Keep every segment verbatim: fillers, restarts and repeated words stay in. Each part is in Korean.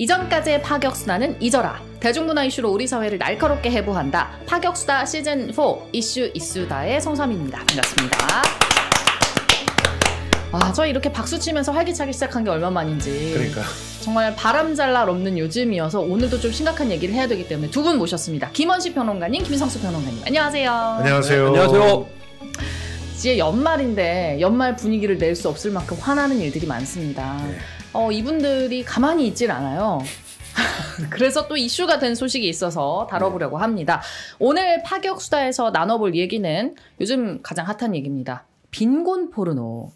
이전까지의 파격수다는 잊어라. 대중문화 이슈로 우리 사회를 날카롭게 해부한다. 파격수다 시즌 사 이슈 이슈다의 성삼입니다. 반갑습니다. 아, 저 이렇게 박수치면서 활기차게 시작한 게 얼마만인지. 그러니까 정말 바람잘날 없는 요즘이어서 오늘도 좀 심각한 얘기를 해야 되기 때문에 두 분 모셨습니다. 김원식 평론가님, 김성수 평론가님, 안녕하세요. 안녕하세요. 네, 안녕하세요. 이제 연말인데 연말 분위기를 낼 수 없을 만큼 화나는 일들이 많습니다. 네. 어, 이분들이 가만히 있질 않아요. 그래서 또 이슈가 된 소식이 있어서 다뤄보려고 네. 합니다. 오늘 파격수다에서 나눠볼 얘기는 요즘 가장 핫한 얘기입니다. 빈곤 포르노.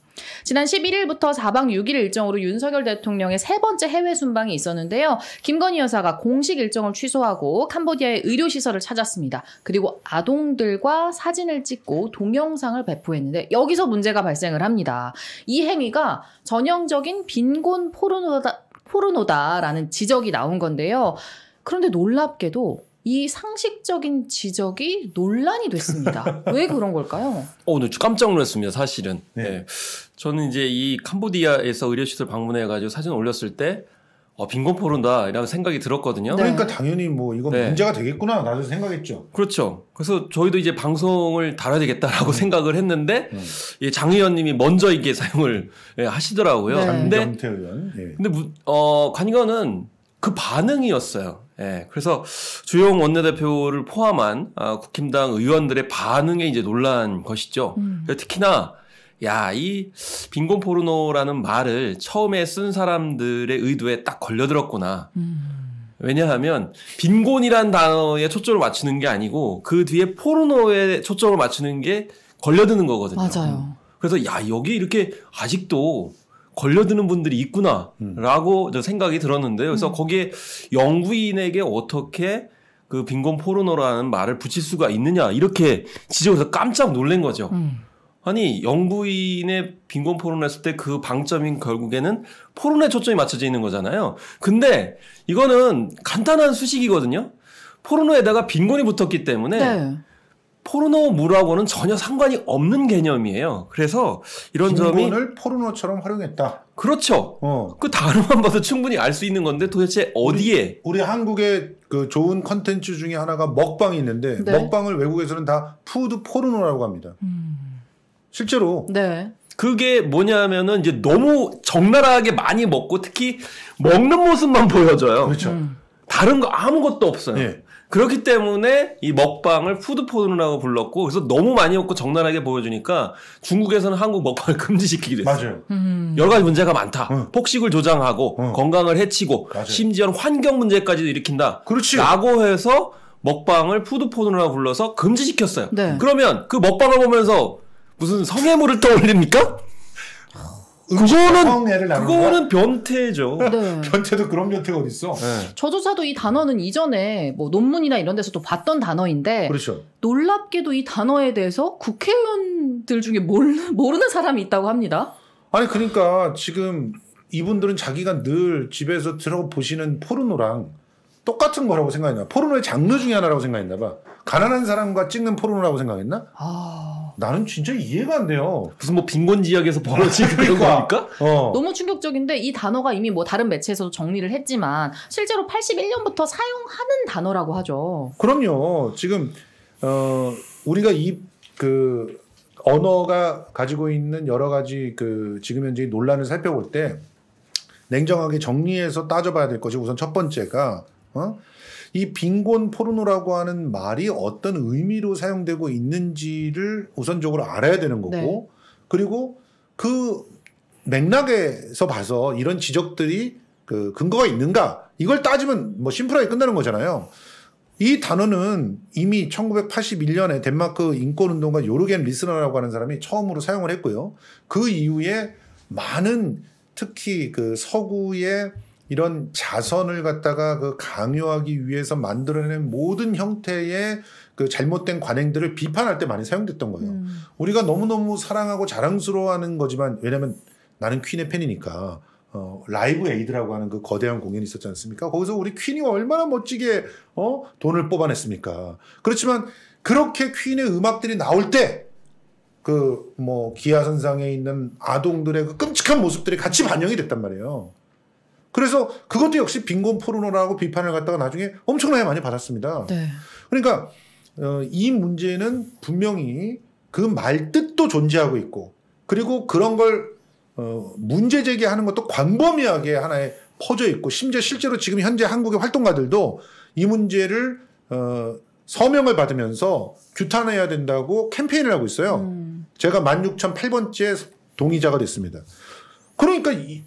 지난 십일일부터 사박 육일 일정으로 윤석열 대통령의 세 번째 해외 순방이 있었는데요. 김건희 여사가 공식 일정을 취소하고 캄보디아의 의료시설을 찾았습니다. 그리고 아동들과 사진을 찍고 동영상을 배포했는데 여기서 문제가 발생을 합니다. 이 행위가 전형적인 빈곤 포르노다, 포르노다라는 지적이 나온 건데요. 그런데 놀랍게도 이 상식적인 지적이 논란이 됐습니다. 왜 그런 걸까요? 어, 네, 깜짝 놀랐습니다. 사실은. 네. 네. 저는 이제 이 캄보디아에서 의료시설 방문해가지고 사진 올렸을 때 어, 빈곤 포르노다라는 생각이 들었거든요. 네. 그러니까 당연히 뭐 이건 네. 문제가 되겠구나 나도 생각했죠. 그렇죠. 그래서 저희도 이제 방송을 다뤄야 되겠다라고 네. 생각을 했는데 네. 예, 장 의원님이 먼저 이게 사용을 예, 하시더라고요. 네. 근데, 장경태 의원. 네. 근데 어, 관건은 그 반응이었어요. 예, 그래서 주호영 원내대표를 포함한 아, 국힘당 의원들의 반응에 이제 놀란 것이죠. 음. 특히나 야, 이 빈곤 포르노라는 말을 처음에 쓴 사람들의 의도에 딱 걸려들었구나. 음. 왜냐하면 빈곤이란 단어에 초점을 맞추는 게 아니고 그 뒤에 포르노에 초점을 맞추는 게 걸려드는 거거든요. 맞아요. 그래서 야, 여기 이렇게 아직도 걸려드는 분들이 있구나라고 음. 생각이 들었는데요. 그래서 음. 거기에 영부인에게 어떻게 그 빈곤 포르노라는 말을 붙일 수가 있느냐 이렇게 지적해서 깜짝 놀란 거죠. 음. 아니 영부인의 빈곤 포르노 했을 때 그 방점인 결국에는 포르노에 초점이 맞춰져 있는 거잖아요. 근데 이거는 간단한 수식이거든요. 포르노에다가 빈곤이 붙었기 때문에 네. 포르노물하고는 전혀 상관이 없는 개념이에요. 그래서 이런 점이 빈곤을 포르노처럼 활용했다. 그렇죠. 어. 그 단어만 봐도 충분히 알 수 있는 건데 도대체 어디에? 우리, 우리 한국의 그 좋은 컨텐츠 중에 하나가 먹방이 있는데 네. 먹방을 외국에서는 다 푸드 포르노라고 합니다. 음. 실제로. 네. 그게 뭐냐면은 이제 너무 적나라하게 많이 먹고 특히 먹는 모습만 보여줘요. 그렇죠. 음. 다른 거 아무것도 없어요. 네. 그렇기 때문에 이 먹방을 푸드포르노라고 불렀고 그래서 너무 많이 먹고 적나라하게 보여주니까 중국에서는 한국 먹방을 금지시키기도 했어요. 맞아요. 음. 여러 가지 문제가 많다. 응. 폭식을 조장하고 응. 건강을 해치고 맞아요. 심지어는 환경 문제까지도 일으킨다. 그렇지. 라고 해서 먹방을 푸드포르노라고 불러서 금지시켰어요. 네. 그러면 그 먹방을 보면서 무슨 성애물을 떠올립니까? 그거는, 그거는 변태죠. 네. 변태도 그런 변태가 어딨어. 네. 저조차도 이 단어는 이전에 뭐 논문이나 이런 데서도 봤던 단어인데 그렇죠. 놀랍게도 이 단어에 대해서 국회의원들 중에 모르는, 모르는 사람이 있다고 합니다. 아니 그러니까 지금 이분들은 자기가 늘 집에서 들어보시는 포르노랑 똑같은 거라고 생각했나. 포르노의 장르 중에 하나라고 생각했나 봐. 가난한 사람과 찍는 포르노라고 생각했나? 아... 나는 진짜 이해가 안 돼요. 무슨 뭐 빈곤 지역에서 벌어지는 그러니까. 거니까? 어. 너무 충격적인데 이 단어가 이미 뭐 다른 매체에서도 정리를 했지만 실제로 팔십일년부터 사용하는 단어라고 하죠. 그럼요. 지금 어, 우리가 이 그 언어가 가지고 있는 여러 가지 그 지금 현재 논란을 살펴볼 때 냉정하게 정리해서 따져봐야 될 것이 우선 첫 번째가 어? 이 빈곤 포르노라고 하는 말이 어떤 의미로 사용되고 있는지를 우선적으로 알아야 되는 거고 네. 그리고 그 맥락에서 봐서 이런 지적들이 그 근거가 있는가 이걸 따지면 뭐 심플하게 끝나는 거잖아요. 이 단어는 이미 천구백팔십일년에 덴마크 인권운동가 요르겐 리스너라고 하는 사람이 처음으로 사용을 했고요. 그 이후에 많은 특히 그 서구의 이런 자선을 갖다가 그 강요하기 위해서 만들어낸 모든 형태의 그 잘못된 관행들을 비판할 때 많이 사용됐던 거예요. 음. 우리가 너무너무 사랑하고 자랑스러워하는 거지만 왜냐면 나는 퀸의 팬이니까 어, 라이브 에이드라고 하는 그 거대한 공연이 있었지 않습니까? 거기서 우리 퀸이 얼마나 멋지게 어? 돈을 뽑아냈습니까? 그렇지만 그렇게 퀸의 음악들이 나올 때 그 뭐 기아선상에 있는 아동들의 그 끔찍한 모습들이 같이 반영이 됐단 말이에요. 그래서 그것도 역시 빈곤 포르노라고 비판을 갖다가 나중에 엄청나게 많이 받았습니다. 네. 그러니까 어, 이 문제는 분명히 그 말뜻도 존재하고 있고, 그리고 그런 걸 어, 문제 제기하는 것도 광범위하게 하나의 퍼져 있고, 심지어 실제로 지금 현재 한국의 활동가들도 이 문제를 어, 서명을 받으면서 규탄해야 된다고 캠페인을 하고 있어요. 음. 제가 만 육천팔 번째 동의자가 됐습니다. 그러니까 이,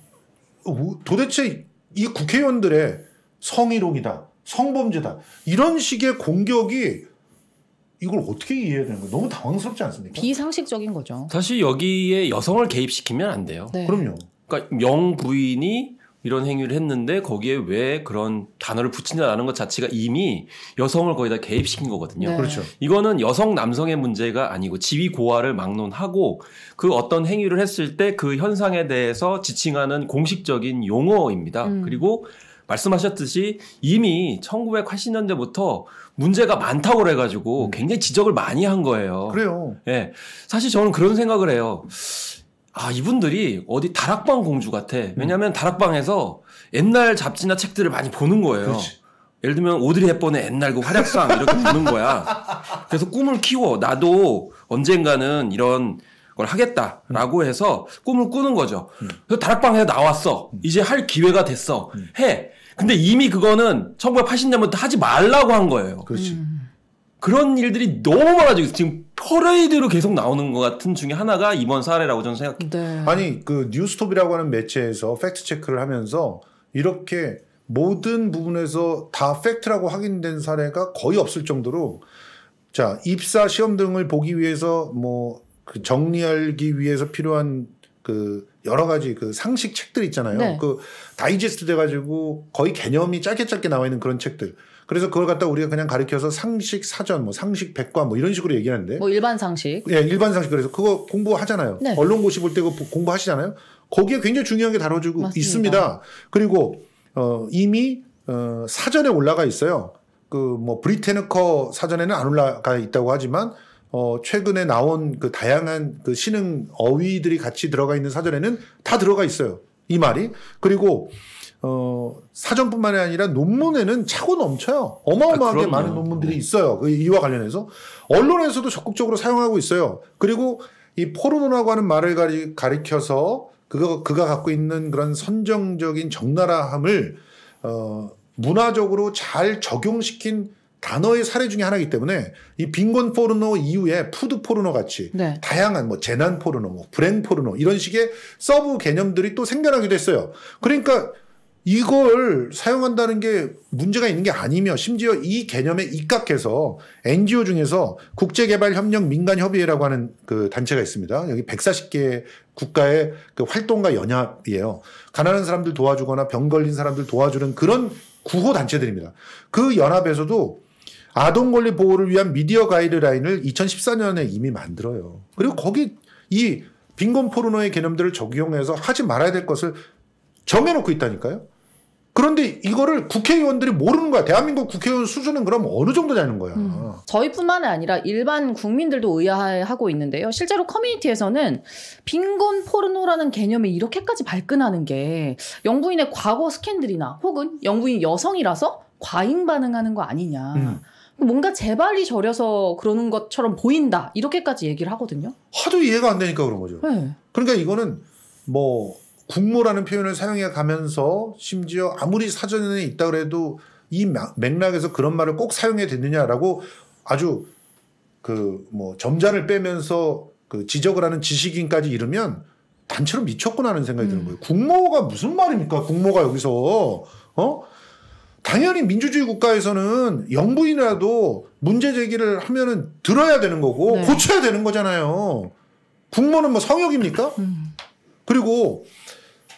도대체 이 국회의원들의 성희롱이다, 성범죄다, 이런 식의 공격이 이걸 어떻게 이해해야 되는 거예요? 너무 당황스럽지 않습니까? 비상식적인 거죠. 사실 여기에 여성을 개입시키면 안 돼요. 네. 그럼요. 그러니까 영 부인이 이런 행위를 했는데 거기에 왜 그런 단어를 붙인다라는 것 자체가 이미 여성을 거의 다 개입시킨 거거든요. 네. 그렇죠. 이거는 여성 남성의 문제가 아니고 지위 고하를 막론하고 그 어떤 행위를 했을 때 그 현상에 대해서 지칭하는 공식적인 용어입니다. 음. 그리고 말씀하셨듯이 이미 천구백팔십 년대부터 문제가 많다고 그래가지고 음. 굉장히 지적을 많이 한 거예요. 그래요. 예, 사실 저는 그런 생각을 해요. 아, 이분들이 어디 다락방 공주 같아. 왜냐하면 음. 다락방에서 옛날 잡지나 책들을 많이 보는 거예요. 그렇지. 예를 들면 오드리 헵번의 옛날 그 활약상 이렇게 보는 거야. 그래서 꿈을 키워. 나도 언젠가는 이런 걸 하겠다라고 음. 해서 꿈을 꾸는 거죠. 음. 그래서 다락방에서 나왔어. 음. 이제 할 기회가 됐어. 음. 해. 근데 이미 그거는 천구백팔십 년부터 하지 말라고 한 거예요. 그렇지. 음. 그런 일들이 너무 많아지고 지금 퍼레이드로 계속 나오는 것 같은 중에 하나가 이번 사례라고 저는 생각합니다. 네. 아니 그 뉴스톱이라고 하는 매체에서 팩트체크를 하면서 이렇게 모든 부분에서 다 팩트라고 확인된 사례가 거의 없을 정도로, 자, 입사 시험 등을 보기 위해서 뭐 그 정리하기 위해서 필요한 그 여러 가지 그 상식 책들 있잖아요. 네. 그 다이제스트 돼가지고 거의 개념이 짧게 짧게 나와 있는 그런 책들. 그래서 그걸 갖다 우리가 그냥 가리켜서 상식 사전, 뭐 상식 백과뭐 이런 식으로 얘기하는데. 뭐 일반 상식. 예, 일반 상식. 그래서 그거 공부하잖아요. 네. 언론고시 볼 때 그거 공부하시잖아요. 거기에 굉장히 중요한 게 다뤄지고 맞습니다. 있습니다. 그리고 어, 이미 어, 사전에 올라가 있어요. 그 뭐 브리태니커 사전에는 안 올라가 있다고 하지만 어, 최근에 나온 그 다양한 그 신흥 어휘들이 같이 들어가 있는 사전에는 다 들어가 있어요. 이 말이. 그리고 어, 사전뿐만이 아니라 논문에는 차고 넘쳐요. 어마어마하게 아, 많은 논문들이 있어요. 그 이와 관련해서 언론에서도 적극적으로 사용하고 있어요. 그리고 이 포르노라고 하는 말을 가리, 가리켜서 그거, 그가 갖고 있는 그런 선정적인 적나라함을 어, 문화적으로 잘 적용시킨 단어의 사례 중에 하나이기 때문에 이 빈곤 포르노 이후에 푸드 포르노 같이 네. 다양한 뭐 재난 포르노, 뭐 불행 포르노 이런 식의 서브 개념들이 또 생겨나기도 했어요. 그러니까 이걸 사용한다는 게 문제가 있는 게 아니며, 심지어 이 개념에 입각해서 엔지오 중에서 국제개발협력 민간협의회라고 하는 그 단체가 있습니다. 여기 백사십 개 국가의 그 활동가 연합이에요. 가난한 사람들 도와주거나 병 걸린 사람들 도와주는 그런 구호 단체들입니다. 그 연합에서도 아동 권리 보호를 위한 미디어 가이드라인을 이천십사 년에 이미 만들어요. 그리고 거기 이 빈곤 포르노의 개념들을 적용해서 하지 말아야 될 것을 정해놓고 있다니까요. 그런데 이거를 국회의원들이 모르는 거야. 대한민국 국회의원 수준은 그럼 어느 정도 되는 거야. 음. 저희뿐만 아니라 일반 국민들도 의아해하고 있는데요. 실제로 커뮤니티에서는 빈곤 포르노라는 개념이 이렇게까지 발끈하는 게 영부인의 과거 스캔들이나 혹은 영부인 여성이라서 과잉 반응하는 거 아니냐. 음. 뭔가 재발이 저려서 그러는 것처럼 보인다. 이렇게까지 얘기를 하거든요. 하도 이해가 안 되니까 그런 거죠. 네. 그러니까 이거는 뭐... 국모라는 표현을 사용해 가면서 심지어 아무리 사전에 있다 그래도 이 맥락에서 그런 말을 꼭 사용해야 되느냐라고 아주 그 뭐 점잔을 빼면서 그 지적을 하는 지식인까지 이르면 단체로 미쳤구나 하는 생각이 음. 드는 거예요. 국모가 무슨 말입니까? 국모가 여기서 어? 당연히 민주주의 국가에서는 영부인이라도 문제 제기를 하면은 들어야 되는 거고 네. 고쳐야 되는 거잖아요. 국모는 뭐 성역입니까? 음. 그리고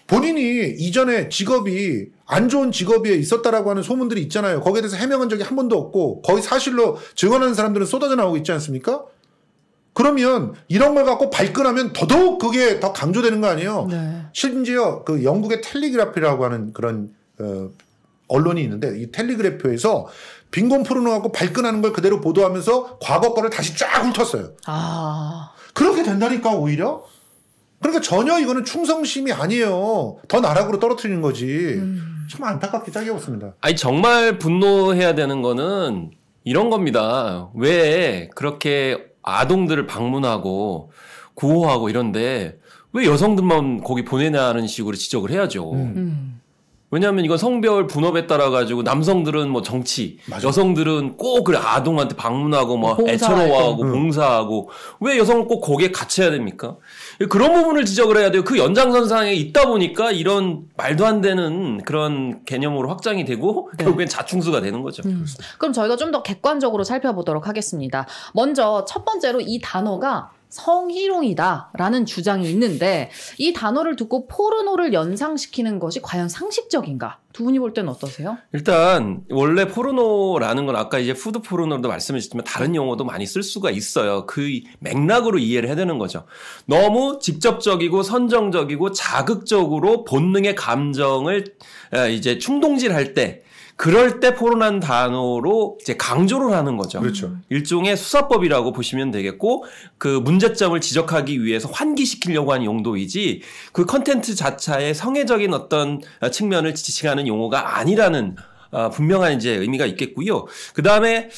본인이 이전에 직업이 안 좋은 직업에 있었다라고 하는 소문들이 있잖아요. 거기에 대해서 해명한 적이 한 번도 없고 거의 사실로 증언하는 사람들은 쏟아져 나오고 있지 않습니까? 그러면 이런 걸 갖고 발끈하면 더더욱 그게 더 강조되는 거 아니에요. 네. 심지어 그 영국의 텔레그래프라고 하는 그런 어, 언론이 있는데 이 텔레그래프에서 빈곤 포르노 갖고 발끈하는 걸 그대로 보도하면서 과거 거를 다시 쫙 훑었어요. 아. 그렇게 된다니까 오히려. 그러니까 전혀 이거는 충성심이 아니에요. 더 나락으로 떨어뜨리는 거지. 음. 참 안타깝게 짝이 없습니다. 아니 정말 분노해야 되는 거는 이런 겁니다. 왜 그렇게 아동들을 방문하고 구호하고 이런데 왜 여성들만 거기 보내냐는 식으로 지적을 해야죠. 음. 왜냐하면 이건 성별 분업에 따라 가지고 남성들은 뭐 정치, 맞아. 여성들은 꼭 그래 아동한테 방문하고 뭐 애처로워하고 응. 봉사하고 왜 여성은 꼭 거기에 갇혀야 됩니까? 그런 부분을 지적을 해야 돼요. 그 연장선상에 있다 보니까 이런 말도 안 되는 그런 개념으로 확장이 되고 네. 결국엔 자충수가 되는 거죠. 음. 그럼 저희가 좀 더 객관적으로 살펴보도록 하겠습니다. 먼저 첫 번째로 이 단어가 성희롱이다라는 주장이 있는데 이 단어를 듣고 포르노를 연상시키는 것이 과연 상식적인가? 두 분이 볼 때는 어떠세요? 일단 원래 포르노라는 건 아까 이제 푸드 포르노도 말씀하셨지만 다른 용어도 많이 쓸 수가 있어요. 그 맥락으로 이해를 해야 되는 거죠. 너무 직접적이고 선정적이고 자극적으로 본능의 감정을 이제 충동질할 때 그럴 때 포르노란 단어로 이제 강조를 하는 거죠. 그렇죠. 일종의 수사법이라고 보시면 되겠고 그 문제점을 지적하기 위해서 환기시키려고 하는 용도이지 그 컨텐츠 자체의 성애적인 어떤 측면을 지칭하는 용어가 아니라는 아, 분명한 이제 의미가 있겠고요. 그 다음에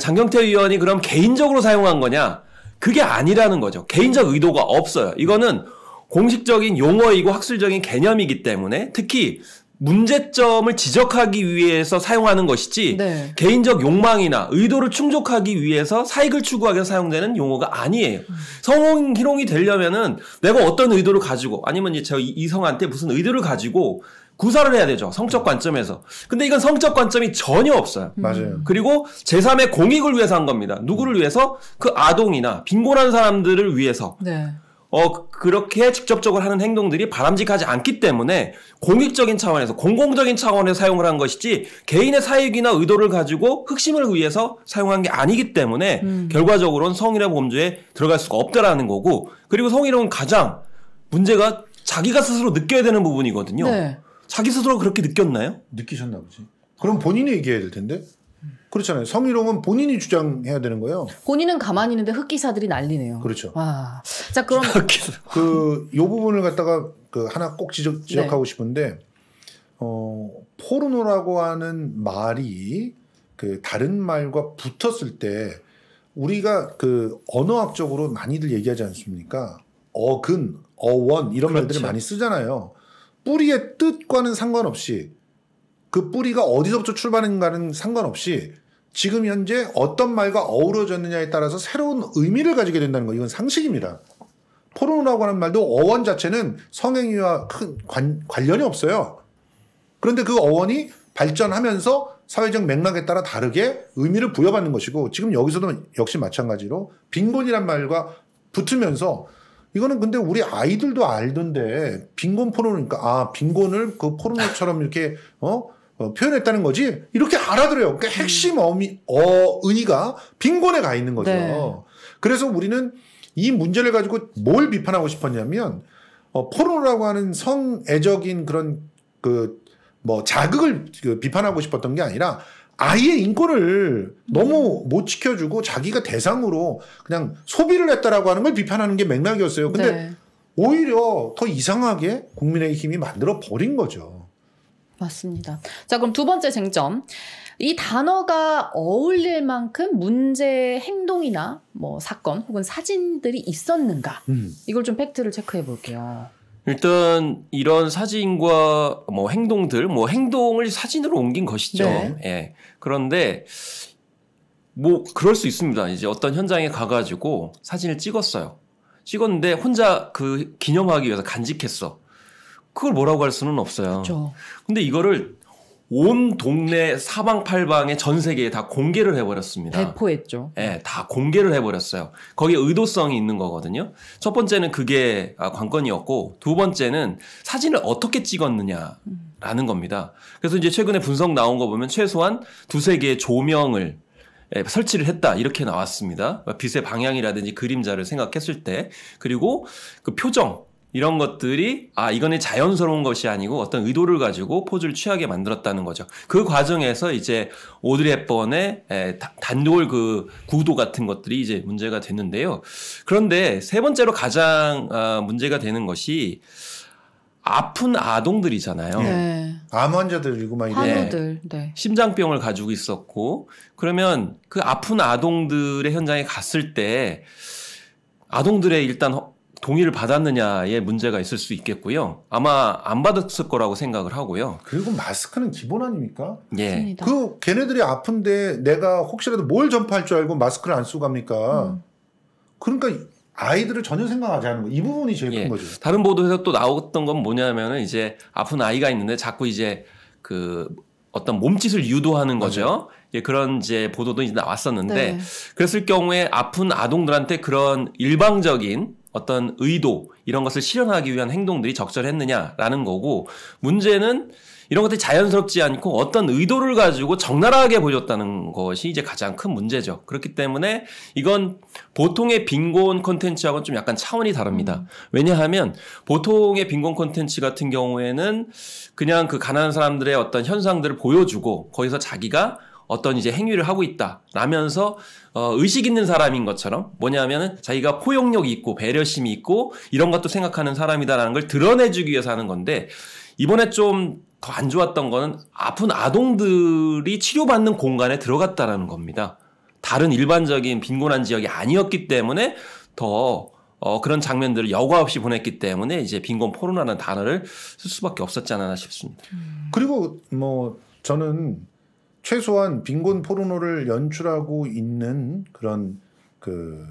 장경태 의원이 그럼 개인적으로 사용한 거냐? 그게 아니라는 거죠. 개인적 의도가 없어요. 이거는 공식적인 용어이고 학술적인 개념이기 때문에 특히 문제점을 지적하기 위해서 사용하는 것이지 네. 개인적 욕망이나 의도를 충족하기 위해서 사익을 추구하기 위해서 사용되는 용어가 아니에요. 음. 성희롱이 되려면은 내가 어떤 의도를 가지고 아니면 이제 저 이성한테 무슨 의도를 가지고 구사를 해야 되죠. 성적 관점에서. 근데 이건 성적 관점이 전혀 없어요. 맞아요. 그리고 제삼의 공익을 위해서 한 겁니다. 누구를 위해서? 그 아동이나 빈곤한 사람들을 위해서. 네. 어 그렇게 직접적으로 하는 행동들이 바람직하지 않기 때문에 공익적인 차원에서 공공적인 차원에서 사용을 한 것이지 개인의 사익이나 의도를 가지고 흑심을 위해서 사용한 게 아니기 때문에 음. 결과적으로는 성희롱 범죄에 들어갈 수가 없다라는 거고 그리고 성희롱은 가장 문제가 자기가 스스로 느껴야 되는 부분이거든요. 네. 자기 스스로 그렇게 느꼈나요? 느끼셨나 보지. 그럼 본인이 얘기해야 될 텐데. 그렇잖아요. 성희롱은 본인이 주장해야 되는 거예요. 본인은 가만히 있는데 흑기사들이 난리네요. 그렇죠. 와. 자, 그럼. 그, 요 부분을 갖다가 그 하나 꼭 지적, 지적하고 네. 싶은데, 어, 포르노라고 하는 말이 그 다른 말과 붙었을 때 우리가 그 언어학적으로 많이들 얘기하지 않습니까? 어근, 어원 이런 그렇죠. 말들을 많이 쓰잖아요. 뿌리의 뜻과는 상관없이 그 뿌리가 어디서부터 출발인가는 상관없이 지금 현재 어떤 말과 어우러졌느냐에 따라서 새로운 의미를 가지게 된다는 거 이건 상식입니다. 포르노라고 하는 말도 어원 자체는 성행위와 큰 관, 관련이 없어요. 그런데 그 어원이 발전하면서 사회적 맥락에 따라 다르게 의미를 부여받는 것이고 지금 여기서도 역시 마찬가지로 빈곤이란 말과 붙으면서 이거는 근데 우리 아이들도 알던데 빈곤 포르노니까 아 빈곤을 그 포르노처럼 이렇게 어? 어, 표현했다는 거지 이렇게 알아들어요. 그러니까 핵심 어미, 어, 의미가 빈곤에 가 있는 거죠. 네. 그래서 우리는 이 문제를 가지고 뭘 비판하고 싶었냐면 어, 포르노라고 하는 성애적인 그런 그 뭐 자극을 그 비판하고 싶었던 게 아니라 아이의 인권을 너무 못 지켜주고 자기가 대상으로 그냥 소비를 했다라고 하는 걸 비판하는 게 맥락이었어요. 근데 네. 오히려 더 이상하게 국민의힘이 만들어 버린 거죠. 맞습니다. 자, 그럼 두 번째 쟁점. 이 단어가 어울릴 만큼 문제의 행동이나 뭐 사건 혹은 사진들이 있었는가? 음. 이걸 좀 팩트를 체크해 볼게요. 일단 이런 사진과 뭐 행동들, 뭐 행동을 사진으로 옮긴 것이죠. 네. 예. 그런데 뭐 그럴 수 있습니다. 이제 어떤 현장에 가가지고 사진을 찍었어요. 찍었는데 혼자 그 기념하기 위해서 간직했어. 그걸 뭐라고 할 수는 없어요. 그렇죠. 근데 이거를 온 동네 사방팔방에 전 세계에 다 공개를 해버렸습니다. 배포했죠. 네, 다 공개를 해버렸어요. 거기에 의도성이 있는 거거든요. 첫 번째는 그게 관건이었고 두 번째는 사진을 어떻게 찍었느냐라는 겁니다. 그래서 이제 최근에 분석 나온 거 보면 최소한 두세 개의 조명을 설치를 했다 이렇게 나왔습니다. 빛의 방향이라든지 그림자를 생각했을 때 그리고 그 표정 이런 것들이 아 이거는 자연스러운 것이 아니고 어떤 의도를 가지고 포즈를 취하게 만들었다는 거죠. 그 과정에서 이제 오드리 헵번의 단골 그 구도 같은 것들이 이제 문제가 됐는데요. 그런데 세 번째로 가장 아, 문제가 되는 것이 아픈 아동들이잖아요. 네. 암 환자들이구만. 환우들. 네. 네. 심장병을 가지고 있었고, 그러면 그 아픈 아동들의 현장에 갔을 때 아동들의 일단 동의를 받았느냐에 문제가 있을 수 있겠고요. 아마 안 받았을 거라고 생각을 하고요. 그리고 마스크는 기본 아닙니까? 예. 그 걔네들이 아픈데 내가 혹시라도 뭘 전파할 줄 알고 마스크를 안 쓰고 갑니까? 음. 그러니까 아이들을 전혀 생각하지 않는 거. 이 부분이 제일 예. 큰 거죠. 다른 보도에서 또 나왔던 건 뭐냐면은 이제 아픈 아이가 있는데 자꾸 이제 그 어떤 몸짓을 유도하는 거죠. 맞아요. 예, 그런 이제 보도도 이제 나왔었는데 네. 그랬을 경우에 아픈 아동들한테 그런 일방적인 어떤 의도 이런 것을 실현하기 위한 행동들이 적절했느냐라는 거고, 문제는 이런 것들이 자연스럽지 않고 어떤 의도를 가지고 적나라하게 보였다는 것이 이제 가장 큰 문제죠. 그렇기 때문에 이건 보통의 빈곤 콘텐츠하고는 좀 약간 차원이 다릅니다. 음. 왜냐하면 보통의 빈곤 콘텐츠 같은 경우에는 그냥 그 가난한 사람들의 어떤 현상들을 보여주고 거기서 자기가 어떤 이제 행위를 하고 있다 라면서 어, 의식 있는 사람인 것처럼 뭐냐면은 자기가 포용력이 있고 배려심이 있고 이런 것도 생각하는 사람이다라는 걸 드러내주기 위해서 하는 건데, 이번에 좀 더 안 좋았던 거는 아픈 아동들이 치료받는 공간에 들어갔다라는 겁니다. 다른 일반적인 빈곤한 지역이 아니었기 때문에 더 어, 그런 장면들을 여과 없이 보냈기 때문에 이제 빈곤 포르노라는 단어를 쓸 수밖에 없었지 않나 싶습니다. 음. 그리고 뭐 저는 최소한 빈곤 포르노를 연출하고 있는 그런 그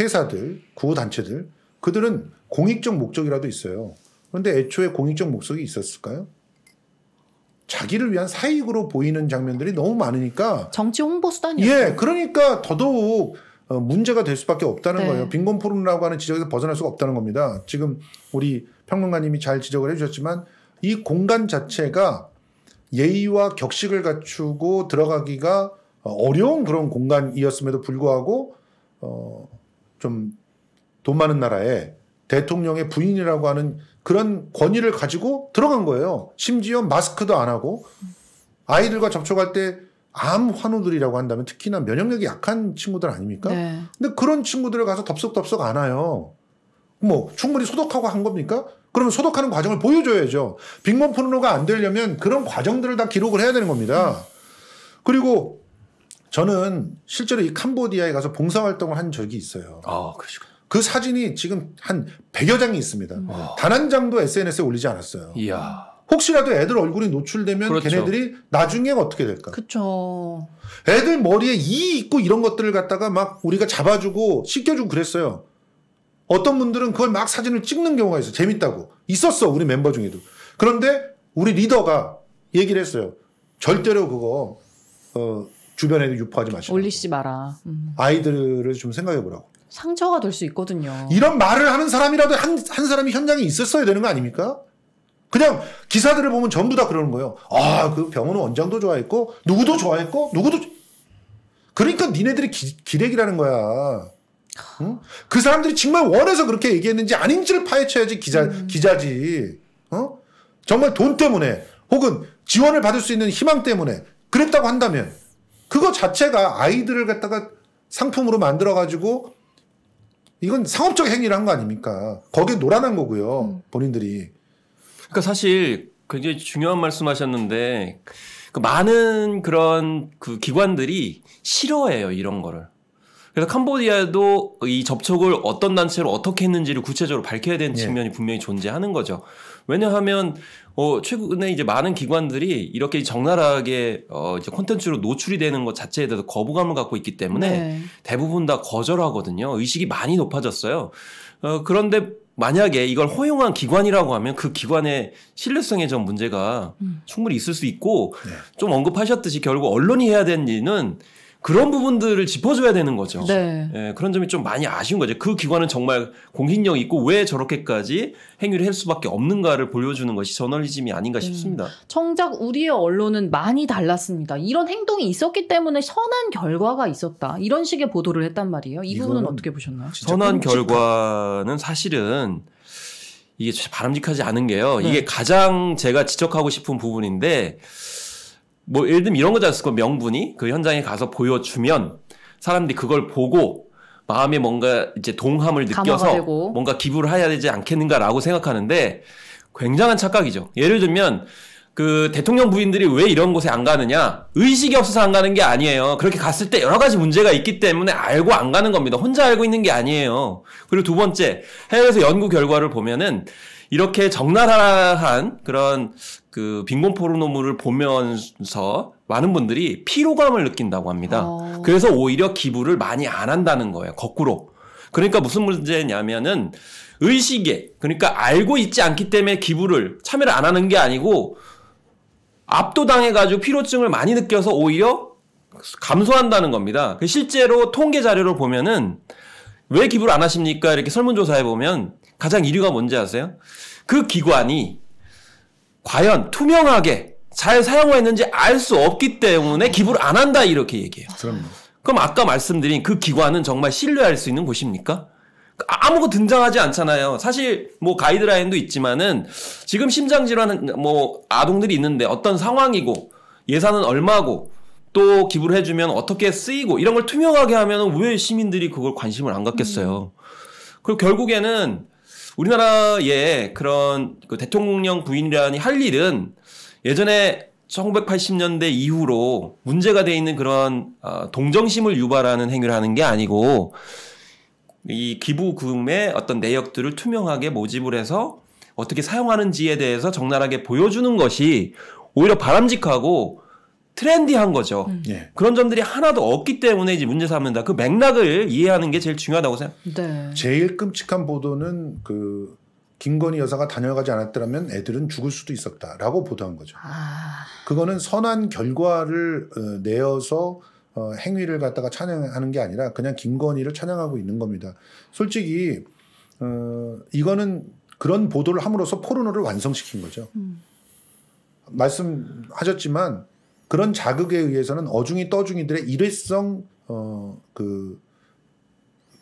회사들, 구호단체들, 그들은 공익적 목적이라도 있어요. 그런데 애초에 공익적 목적이 있었을까요? 자기를 위한 사익으로 보이는 장면들이 너무 많으니까 정치 홍보 수단이에요. 예, 그러니까 더더욱 문제가 될 수밖에 없다는 네. 거예요. 빈곤 포르노라고 하는 지적에서 벗어날 수가 없다는 겁니다. 지금 우리 평론가님이 잘 지적을 해주셨지만 이 공간 자체가 예의와 격식을 갖추고 들어가기가 어려운 그런 공간이었음에도 불구하고 어, 좀 돈 많은 나라에 대통령의 부인이라고 하는 그런 권위를 가지고 들어간 거예요. 심지어 마스크도 안 하고 아이들과 접촉할 때 암 환우들이라고 한다면 특히나 면역력이 약한 친구들 아닙니까? 네. 근데 그런 친구들을 가서 덥석덥석 안아요. 뭐 충분히 소독하고 한 겁니까? 그러면 소독하는 과정을 보여줘야죠. 빈곤 포르노가 안 되려면 그런 과정들을 다 기록을 해야 되는 겁니다. 그리고 저는 실제로 이 캄보디아에 가서 봉사활동을 한 적이 있어요. 아, 그러시구나. 그 사진이 지금 한 백여 장이 있습니다. 음. 단 한 장도 에스엔에스에 올리지 않았어요. 이야. 혹시라도 애들 얼굴이 노출되면 그렇죠. 걔네들이 나중에 어떻게 될까? 그렇죠. 애들 머리에 이 있고 이런 것들을 갖다가 막 우리가 잡아주고 씻겨주고 그랬어요. 어떤 분들은 그걸 막 사진을 찍는 경우가 있어. 재밌다고. 있었어. 우리 멤버 중에도. 그런데 우리 리더가 얘기를 했어요. 절대로 그거 어, 주변에 유포하지 마시라고. 올리지 마라. 음. 아이들을 좀 생각해보라고. 상처가 될 수 있거든요. 이런 말을 하는 사람이라도 한, 한 사람이 현장에 있었어야 되는 거 아닙니까? 그냥 기사들을 보면 전부 다 그러는 거예요. 아, 그 병원은 원장도 좋아했고 누구도 좋아했고 누구도. 그러니까 니네들이 기, 기레기라는 거야. 응? 그 사람들이 정말 원해서 그렇게 얘기했는지 아닌지를 파헤쳐야지 기자, 음. 기자지. 어? 정말 돈 때문에 혹은 지원을 받을 수 있는 희망 때문에 그랬다고 한다면 그거 자체가 아이들을 갖다가 상품으로 만들어가지고 이건 상업적 행위를 한 거 아닙니까? 거기에 놀아난 거고요. 음. 본인들이. 그러니까 사실 굉장히 중요한 말씀하셨는데 그 많은 그런 그 기관들이 싫어해요. 이런 거를. 그래서 캄보디아도 이 접촉을 어떤 단체로 어떻게 했는지를 구체적으로 밝혀야 되는 측면이 예. 분명히 존재하는 거죠. 왜냐하면 어 최근에 이제 많은 기관들이 이렇게 적나라하게 어 이제 콘텐츠로 노출이 되는 것 자체에 대해서 거부감을 갖고 있기 때문에 네. 대부분 다 거절하거든요. 의식이 많이 높아졌어요. 어 그런데 만약에 이걸 허용한 기관이라고 하면 그 기관의 신뢰성에 좀 문제가 음. 충분히 있을 수 있고 네. 좀 언급하셨듯이 결국 언론이 해야 되는 일은 그런 부분들을 짚어줘야 되는 거죠. 네. 예, 그런 점이 좀 많이 아쉬운 거죠. 그 기관은 정말 공신력 있고 왜 저렇게까지 행위를 할 수밖에 없는가를 보여주는 것이 저널리즘이 아닌가 음. 싶습니다. 정작 우리의 언론은 많이 달랐습니다. 이런 행동이 있었기 때문에 선한 결과가 있었다. 이런 식의 보도를 했단 말이에요. 이 부분은 어떻게 보셨나요? 선한 결과는 사실은 이게 바람직하지 않은 게요. 네. 이게 가장 제가 지적하고 싶은 부분인데 뭐 예를 들면 이런 거지 않습니까? 명분이 그 현장에 가서 보여주면 사람들이 그걸 보고 마음에 뭔가 이제 동함을 느껴서 뭔가 기부를 해야 되지 않겠는가라고 생각하는데 굉장한 착각이죠. 예를 들면 그 대통령 부인들이 왜 이런 곳에 안 가느냐, 의식이 없어서 안 가는 게 아니에요. 그렇게 갔을 때 여러 가지 문제가 있기 때문에 알고 안 가는 겁니다. 혼자 알고 있는 게 아니에요. 그리고 두 번째, 해외에서 연구 결과를 보면은 이렇게 적나라한 그런 그 빈곤 포르노물을 보면서 많은 분들이 피로감을 느낀다고 합니다. 오. 그래서 오히려 기부를 많이 안 한다는 거예요, 거꾸로. 그러니까 무슨 문제냐면은 의식에, 그러니까 알고 있지 않기 때문에 기부를 참여를 안 하는 게 아니고 압도당해가지고 피로증을 많이 느껴서 오히려 감소한다는 겁니다. 실제로 통계 자료를 보면은 왜 기부를 안 하십니까? 이렇게 설문조사해 보면 가장 일 위가 뭔지 아세요? 그 기관이 과연 투명하게 잘 사용했는지 알 수 없기 때문에 기부를 안 한다, 이렇게 얘기해요. 그럼요. 그럼 아까 말씀드린 그 기관은 정말 신뢰할 수 있는 곳입니까? 아무것도 등장하지 않잖아요. 사실 뭐 가이드라인도 있지만은 지금 심장질환 뭐 아동들이 있는데 어떤 상황이고 예산은 얼마고 또 기부를 해주면 어떻게 쓰이고 이런 걸 투명하게 하면은 왜 시민들이 그걸 관심을 안 갖겠어요. 음. 그리고 결국에는 우리나라의 그런 그 대통령 부인이라니 할 일은 예전에 천구백팔십 년대 이후로 문제가 돼 있는 그런 어, 동정심을 유발하는 행위를 하는 게 아니고 이 기부금의 어떤 내역들을 투명하게 모집을 해서 어떻게 사용하는지에 대해서 적나라하게 보여주는 것이 오히려 바람직하고 트렌디한 거죠. 음. 예. 그런 점들이 하나도 없기 때문에 이제 문제 삼는다. 그 맥락을 이해하는 게 제일 중요하다고 생각합니다. 네. 제일 끔찍한 보도는 그 김건희 여사가 다녀가지 않았더라면 애들은 죽을 수도 있었다라고 보도한 거죠. 아. 그거는 선한 결과를 어, 내어서 어, 행위를 갖다가 찬양하는 게 아니라 그냥 김건희를 찬양하고 있는 겁니다. 솔직히 어, 이거는 그런 보도를 함으로써 포르노를 완성시킨 거죠. 음. 말씀하셨지만 그런 자극에 의해서는 어중이 떠중이들의 일회성 어, 그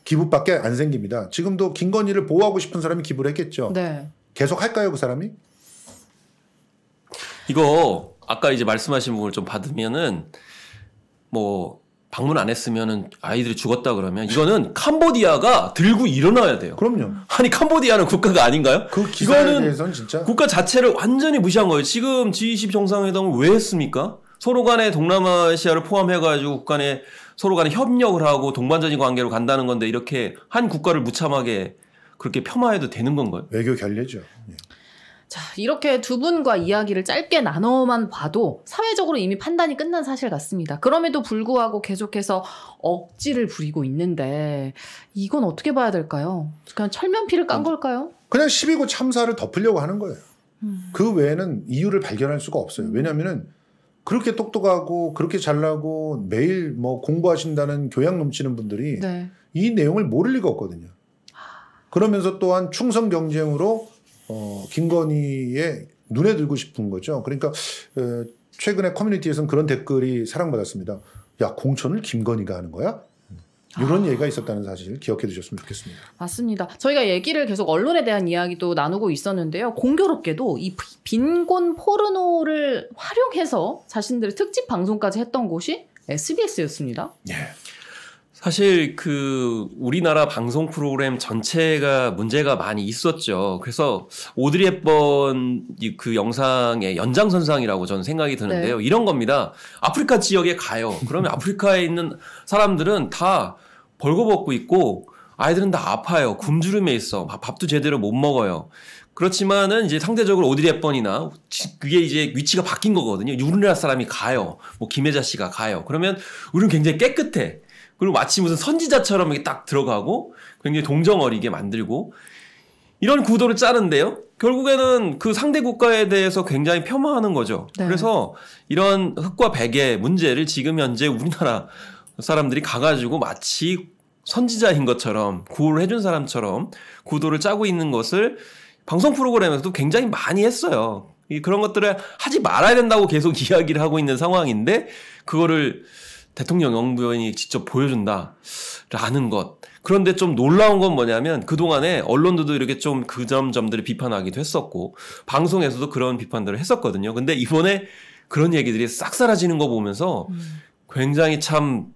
기부밖에 안 생깁니다. 지금도 김건희를 보호하고 싶은 사람이 기부를 했겠죠. 네. 계속 할까요, 그 사람이? 이거 아까 이제 말씀하신 부분을 좀 받으면은 뭐 방문 안 했으면은 아이들이 죽었다 그러면 이거는 캄보디아가 들고 일어나야 돼요. 그럼요. 아니 캄보디아는 국가가 아닌가요? 그 기사에 대해서는 진짜 국가 자체를 완전히 무시한 거예요. 지금 지 이십 정상회담을 왜 했습니까? 서로 간에 동남아시아를 포함해가지고 국간에 서로 간에 협력을 하고 동반자진 관계로 간다는 건데 이렇게 한 국가를 무참하게 그렇게 폄하해도 되는 건가요? 외교 결례죠. 예. 자, 이렇게 두 분과 이야기를 짧게 나눠만 봐도 사회적으로 이미 판단이 끝난 사실 같습니다. 그럼에도 불구하고 계속해서 억지를 부리고 있는데 이건 어떻게 봐야 될까요? 그냥 철면피를 깐 걸까요? 그냥 십이구 참사를 덮으려고 하는 거예요. 음. 그 외에는 이유를 발견할 수가 없어요. 왜냐하면은 그렇게 똑똑하고 그렇게 잘나고 매일 뭐 공부하신다는 교양 넘치는 분들이 네. 이 내용을 모를 리가 없거든요. 그러면서 또한 충성 경쟁으로 어, 김건희의 눈에 들고 싶은 거죠. 그러니까 에, 최근에 커뮤니티에서는 그런 댓글이 사랑받았습니다. 야, 공천을 김건희가 하는 거야? 이런 아. 얘기가 있었다는 사실을 기억해 두셨으면 좋겠습니다. 맞습니다. 저희가 얘기를 계속 언론에 대한 이야기도 나누고 있었는데요. 공교롭게도 이 빈곤 포르노를 활용해서 자신들의 특집 방송까지 했던 곳이 에스비에스였습니다. 예. 사실 그 우리나라 방송 프로그램 전체가 문제가 많이 있었죠. 그래서 오드리 헵번 그 영상의 연장선상이라고 저는 생각이 드는데요. 네. 이런 겁니다. 아프리카 지역에 가요. 그러면 아프리카에 있는 사람들은 다 벌거벗고 있고 아이들은 다 아파요. 굶주림에 있어. 밥도 제대로 못 먹어요. 그렇지만은 이제 상대적으로 오드리 헵번이나 그게 이제 위치가 바뀐 거거든요. 우리나라 사람이 가요. 뭐 김혜자 씨가 가요. 그러면 우리는 굉장히 깨끗해. 그리고 마치 무슨 선지자처럼 이렇게 딱 들어가고 굉장히 동정어리게 만들고 이런 구도를 짜는데요. 결국에는 그 상대 국가에 대해서 굉장히 폄하하는 거죠. 네. 그래서 이런 흑과 백의 문제를 지금 현재 우리나라 사람들이 가가지고 마치 선지자인 것처럼 구호를 해준 사람처럼 구도를 짜고 있는 것을 방송 프로그램에서도 굉장히 많이 했어요. 그런 것들을 하지 말아야 된다고 계속 이야기를 하고 있는 상황인데 그거를 대통령 영부인이 직접 보여준다라는 것. 그런데 좀 놀라운 건 뭐냐면 그동안에 언론들도 이렇게 좀 그 점점들을 비판하기도 했었고 방송에서도 그런 비판들을 했었거든요. 근데 이번에 그런 얘기들이 싹 사라지는 거 보면서 음. 굉장히 참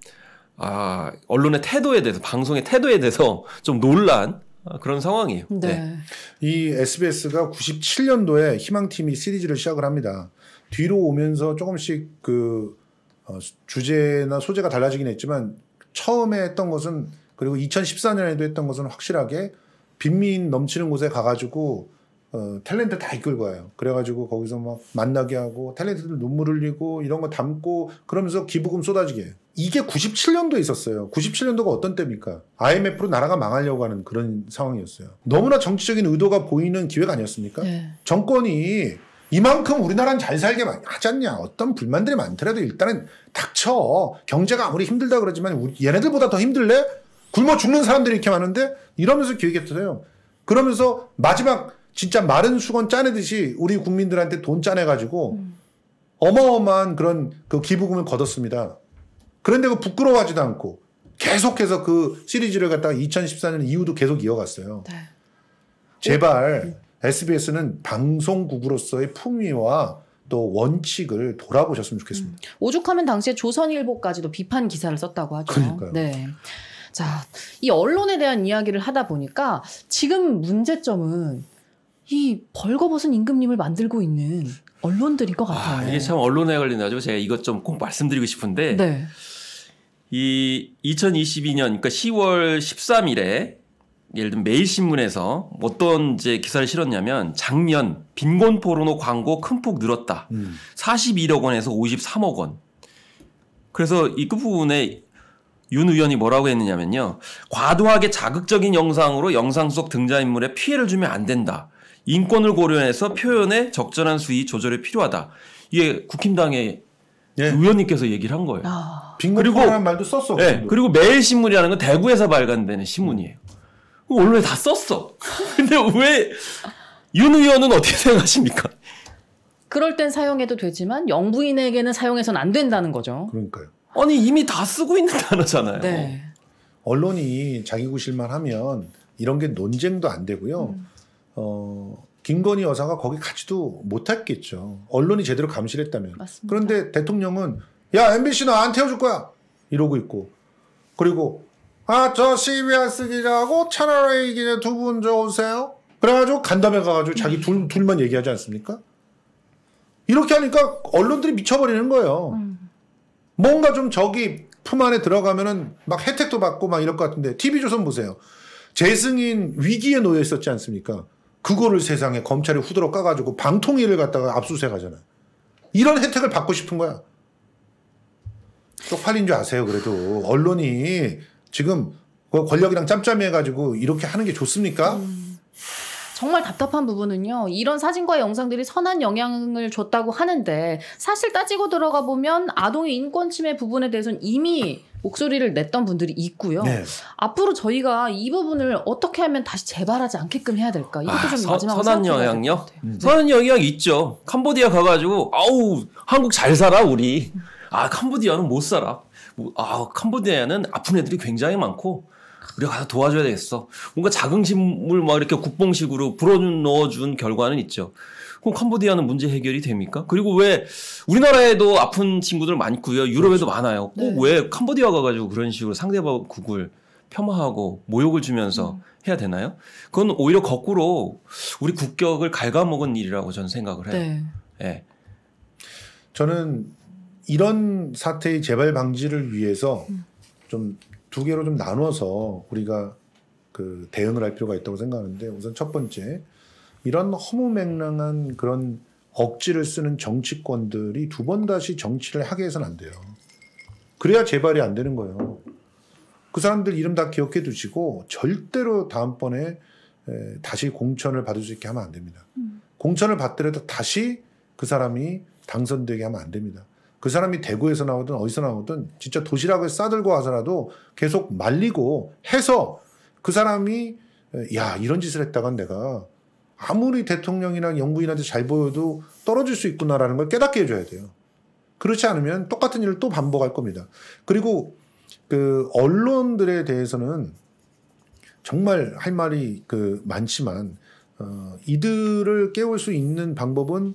아, 언론의 태도에 대해서 방송의 태도에 대해서 좀 놀란 그런 상황이에요. 네. 네. 이 에스비에스가 구십칠 년도에 희망티비 시리즈를 시작을 합니다. 뒤로 오면서 조금씩 그 어, 주제나 소재가 달라지긴 했지만 처음에 했던 것은, 그리고 이천십사 년에도 했던 것은 확실하게 빈민 넘치는 곳에 가가지고 어, 탤런트 다 이끌고 와요. 그래가지고 거기서 막 만나게 하고 탤런트들 눈물 흘리고 이런 거 담고 그러면서 기부금 쏟아지게 해요. 이게 구십칠 년도에 있었어요. 구십칠 년도가 어떤 때입니까? 아이엠에프로 나라가 망하려고 하는 그런 상황이었어요. 너무나 정치적인 의도가 보이는 기회가 아니었습니까? 네. 정권이 이만큼 우리나라는 잘 살게 하지 않냐. 어떤 불만들이 많더라도 일단은 닥쳐. 경제가 아무리 힘들다 그러지만 우리, 얘네들보다 더 힘들래? 굶어 죽는 사람들이 이렇게 많은데? 이러면서 기획했어요. 그러면서 마지막 진짜 마른 수건 짜내듯이 우리 국민들한테 돈 짜내가지고 어마어마한 그런 그 기부금을 거뒀습니다. 그런데 그 부끄러워하지도 않고 계속해서 그 시리즈를 갖다가 이천십사 년 이후도 계속 이어갔어요. 네. 제발 에스비에스는 방송국으로서의 품위와 또 원칙을 돌아보셨으면 좋겠습니다. 음. 오죽하면 당시에 조선일보까지도 비판 기사를 썼다고 하죠. 그러니까요. 네. 자, 이 언론에 대한 이야기를 하다 보니까 지금 문제점은 이 벌거벗은 임금님을 만들고 있는 언론들인 것 같아요. 아, 이게 참 언론에 관련된 거죠. 제가 이것 좀 꼭 말씀드리고 싶은데. 네. 이 이천이십이 년 그러니까 시월 십삼일에 예를 들면 매일신문에서 어떤 이제 기사를 실었냐면 작년 빈곤 포르노 광고 큰 폭 늘었다. 음. 사십일억 원에서 오십삼억 원. 그래서 이 끝부분에 윤 의원이 뭐라고 했느냐면요. 과도하게 자극적인 영상으로 영상 속 등장인물에 피해를 주면 안 된다. 인권을 고려해서 표현의 적절한 수위 조절이 필요하다. 이게 국힘당의 예. 의원님께서 얘기를 한 거예요. 아, 빈곤포라는 말도 썼어. 예, 그리고 매일신문이라는 건 대구에서 발간되는 신문이에요. 원래 다 썼어. 근데 왜 윤 의원은 어떻게 생각하십니까? 그럴 땐 사용해도 되지만 영부인에게는 사용해서는 안 된다는 거죠. 그러니까요. 아니 이미 다 쓰고 있는 단어잖아요. 네. 언론이 자기 구실만 하면 이런 게 논쟁도 안 되고요. 음. 어, 김건희 여사가 거기 가지도 못했겠죠. 언론이 제대로 감시를 했다면. 맞습니다. 그런데 대통령은 야 엠비씨 나 안 태워줄 거야 이러고 있고, 그리고 아 저 씨비에스 기자하고 채널A 기자 두 분 저 오세요. 그래가지고 간담회 가가지고 자기 둘, 둘만 얘기하지 않습니까? 이렇게 하니까 언론들이 미쳐버리는 거예요. 음. 뭔가 좀 저기 품 안에 들어가면은 막 혜택도 받고 막 이럴 것 같은데 티비조선 보세요. 재승인 위기에 놓여 있었지 않습니까? 그거를 세상에 검찰이 후드러 까가지고 방통위를 갖다가 압수수색하잖아요. 이런 혜택을 받고 싶은 거야. 쪽팔린 줄 아세요. 그래도 언론이 지금 권력이랑 짬짬이 해가지고 이렇게 하는 게 좋습니까? 음, 정말 답답한 부분은요. 이런 사진과 영상들이 선한 영향을 줬다고 하는데 사실 따지고 들어가 보면 아동의 인권 침해 부분에 대해서는 이미 목소리를 냈던 분들이 있고요. 네. 앞으로 저희가 이 부분을 어떻게 하면 다시 재발하지 않게끔 해야 될까? 이것도 아, 좀 마지막으로 선한 영향요? 음. 선한 영향 있죠. 캄보디아 가가지고 아우 한국 잘 살아 우리. 아 캄보디아는 못 살아. 뭐, 아 캄보디아는 아픈 애들이 굉장히 많고 우리가 가서 도와줘야 되겠어. 뭔가 자긍심을 막 이렇게 국뽕식으로 불어넣어준 결과는 있죠. 그럼 캄보디아는 문제 해결이 됩니까? 그리고 왜 우리나라에도 아픈 친구들 많고요. 유럽에도 그렇죠. 많아요. 꼭 왜 네. 캄보디아 가가지고 그런 식으로 상대방국을 폄하하고 모욕을 주면서 음. 해야 되나요? 그건 오히려 거꾸로 우리 국격을 갉아먹은 일이라고 저는 생각을 해요. 네. 네. 저는 이런 사태의 재발 방지를 위해서 음. 좀 두 개로 좀 나눠서 우리가 그 대응을 할 필요가 있다고 생각하는데, 우선 첫 번째, 이런 허무맹랑한 그런 억지를 쓰는 정치권들이 두 번 다시 정치를 하게 해서는 안 돼요. 그래야 재발이 안 되는 거예요. 그 사람들 이름 다 기억해 두시고 절대로 다음번에 에, 다시 공천을 받을 수 있게 하면 안 됩니다. 음. 공천을 받더라도 다시 그 사람이 당선되게 하면 안 됩니다. 그 사람이 대구에서 나오든 어디서 나오든 진짜 도시락을 싸들고 와서라도 계속 말리고 해서 그 사람이 에, 야 이런 짓을 했다간 내가 아무리 대통령이나 영부인한테 잘 보여도 떨어질 수 있구나라는 걸 깨닫게 해줘야 돼요. 그렇지 않으면 똑같은 일을 또 반복할 겁니다. 그리고 그 언론들에 대해서는 정말 할 말이 그 많지만 어, 이들을 깨울 수 있는 방법은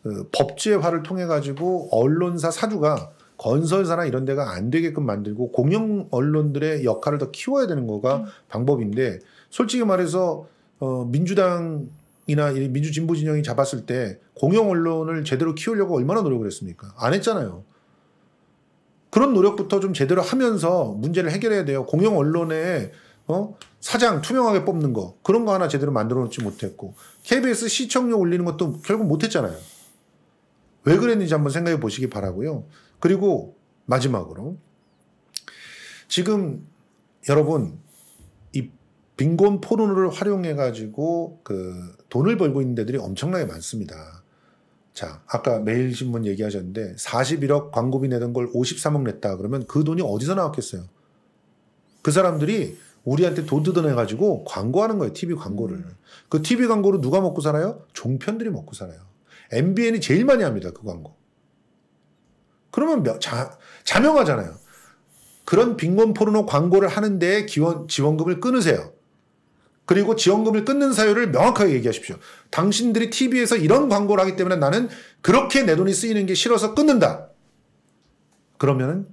그 법제화를 통해 가지고 언론사 사주가 건설사나 이런 데가 안 되게끔 만들고 공영 언론들의 역할을 더 키워야 되는 거가 음. 방법인데, 솔직히 말해서 어, 민주당이나 민주진보 진영이 잡았을 때 공영 언론을 제대로 키우려고 얼마나 노력을 했습니까? 안 했잖아요. 그런 노력부터 좀 제대로 하면서 문제를 해결해야 돼요. 공영 언론의 어? 사장 투명하게 뽑는 거, 그런 거 하나 제대로 만들어 놓지 못했고, 케이비에스 시청료 올리는 것도 결국 못했잖아요. 왜 그랬는지 한번 생각해 보시기 바라고요. 그리고 마지막으로 지금 여러분 이 빈곤 포르노를 활용해 가지고 그 돈을 벌고 있는 데들이 엄청나게 많습니다. 자, 아까 매일신문 얘기하셨는데 사십일억 광고비 내던 걸 오십삼억 냈다 그러면 그 돈이 어디서 나왔겠어요? 그 사람들이 우리한테 돈 뜯어내가지고 광고하는 거예요. 티비 광고를. 그 티비 광고를 누가 먹고 살아요? 종편들이 먹고 살아요. 엠비엔이 제일 많이 합니다, 그 광고. 그러면 몇, 자, 자명하잖아요. 그런 빈곤 포르노 광고를 하는 데에 기원, 지원금을 끊으세요. 그리고 지원금을 끊는 사유를 명확하게 얘기하십시오. 당신들이 티비에서 이런 광고를 하기 때문에 나는 그렇게 내 돈이 쓰이는 게 싫어서 끊는다. 그러면은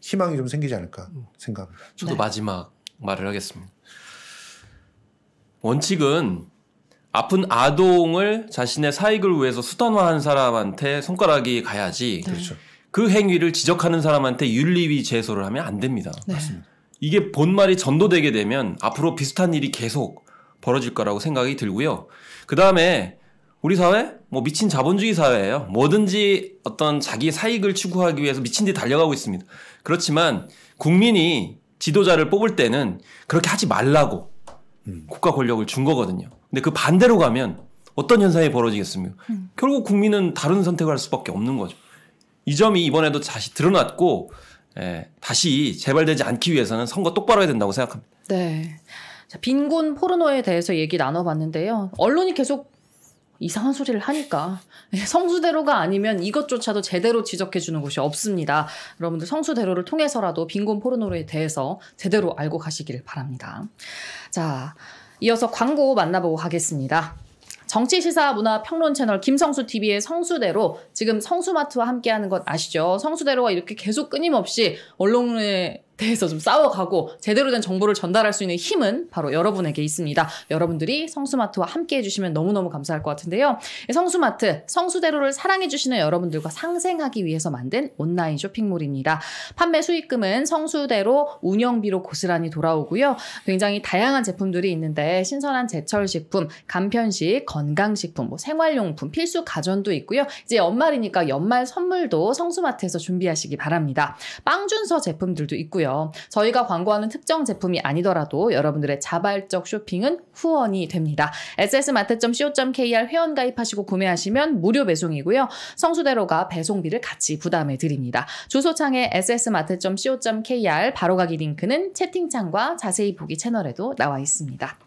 희망이 좀 생기지 않을까 생각합니다. 저도 네. 마지막 말을 하겠습니다. 원칙은 아픈 아동을 자신의 사익을 위해서 수단화한 사람한테 손가락이 가야지 네. 그 행위를 지적하는 사람한테 윤리위 제소를 하면 안 됩니다. 네. 맞습니다. 이게 본말이 전도되게 되면 앞으로 비슷한 일이 계속 벌어질 거라고 생각이 들고요. 그 다음에 우리 사회 뭐 미친 자본주의 사회예요. 뭐든지 어떤 자기 사익을 추구하기 위해서 미친 듯이 달려가고 있습니다. 그렇지만 국민이 지도자를 뽑을 때는 그렇게 하지 말라고 음. 국가 권력을 준 거거든요. 근데 그 반대로 가면 어떤 현상이 벌어지겠습니까? 음. 결국 국민은 다른 선택을 할 수밖에 없는 거죠. 이 점이 이번에도 다시 드러났고 에, 다시 재발되지 않기 위해서는 선거 똑바로 해야 된다고 생각합니다. 네, 자, 빈곤 포르노에 대해서 얘기 나눠봤는데요. 언론이 계속 이상한 소리를 하니까 성수대로가 아니면 이것조차도 제대로 지적해주는 곳이 없습니다. 여러분들 성수대로를 통해서라도 빈곤 포르노에 대해서 제대로 알고 가시길 바랍니다. 자, 이어서 광고 만나보고 가겠습니다. 정치시사 문화평론 채널 김성수티비의 성수대로, 지금 성수마트와 함께하는 것 아시죠? 성수대로가 이렇게 계속 끊임없이 언론에 대해서 좀 싸워가고 제대로 된 정보를 전달할 수 있는 힘은 바로 여러분에게 있습니다. 여러분들이 성수마트와 함께 해주시면 너무너무 감사할 것 같은데요. 성수마트, 성수대로를 사랑해주시는 여러분들과 상생하기 위해서 만든 온라인 쇼핑몰입니다. 판매 수익금은 성수대로 운영비로 고스란히 돌아오고요. 굉장히 다양한 제품들이 있는데 신선한 제철식품, 간편식, 건강식품, 뭐 생활용품, 필수 가전도 있고요. 이제 연말이니까 연말 선물도 성수마트에서 준비하시기 바랍니다. 빵준서 제품들도 있고요. 저희가 광고하는 특정 제품이 아니더라도 여러분들의 자발적 쇼핑은 후원이 됩니다. 에스에스마트 닷 씨오 닷 케이알 회원 가입하시고 구매하시면 무료 배송이고요. 성수대로가 배송비를 같이 부담해 드립니다. 주소창에 에스에스마트 닷 씨오 닷 케이알 바로가기 링크는 채팅창과 자세히 보기 채널에도 나와 있습니다.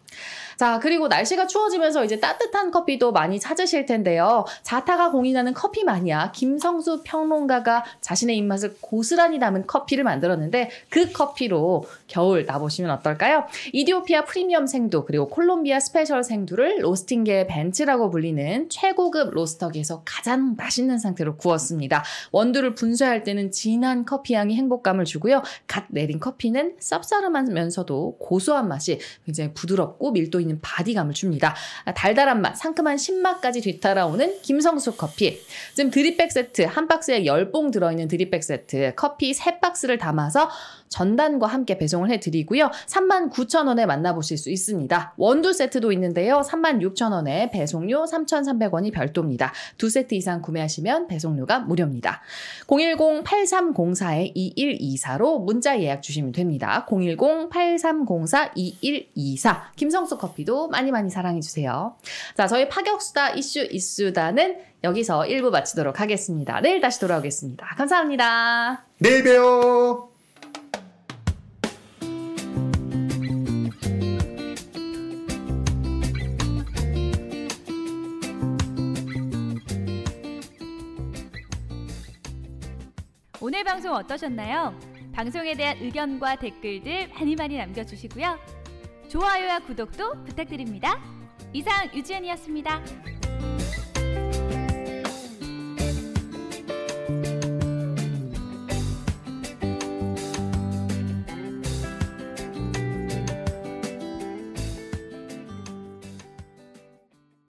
자, 그리고 날씨가 추워지면서 이제 따뜻한 커피도 많이 찾으실 텐데요. 자타가 공인하는 커피 마니아 김성수 평론가가 자신의 입맛을 고스란히 담은 커피를 만들었는데 그 커피로 겨울 나보시면 어떨까요? 이디오피아 프리미엄 생두, 그리고 콜롬비아 스페셜 생두를 로스팅계의 벤츠라고 불리는 최고급 로스터기에서 가장 맛있는 상태로 구웠습니다. 원두를 분쇄할 때는 진한 커피향이 행복감을 주고요. 갓 내린 커피는 쌉싸름하면서도 고소한 맛이 굉장히 부드럽고 밀도 있는 바디감을 줍니다. 달달한 맛, 상큼한 신맛까지 뒤따라오는 김성수 커피. 지금 드립백 세트, 한 박스에 열 봉 들어있는 드립백 세트, 커피 세 박스를 담아서 전단과 함께 배송을 해드리고요. 삼만 구천 원에 만나보실 수 있습니다. 원두 세트도 있는데요. 삼만 육천 원에 배송료 삼천삼백 원이 별도입니다. 두 세트 이상 구매하시면 배송료가 무료입니다. 공일공 팔삼공사 이일이사로 문자 예약 주시면 됩니다. 공일공 팔삼공사 이일이사. 김성수 커피도 많이 많이 사랑해주세요. 자, 저희 파격수다 이슈 이슈다는 여기서 일 부 마치도록 하겠습니다. 내일 다시 돌아오겠습니다. 감사합니다. 내일 봬요. 오늘 방송 어떠셨나요? 방송에 대한 의견과 댓글들 많이 많이 남겨주시고요. 좋아요와 구독도 부탁드립니다. 이상 유지연이었습니다.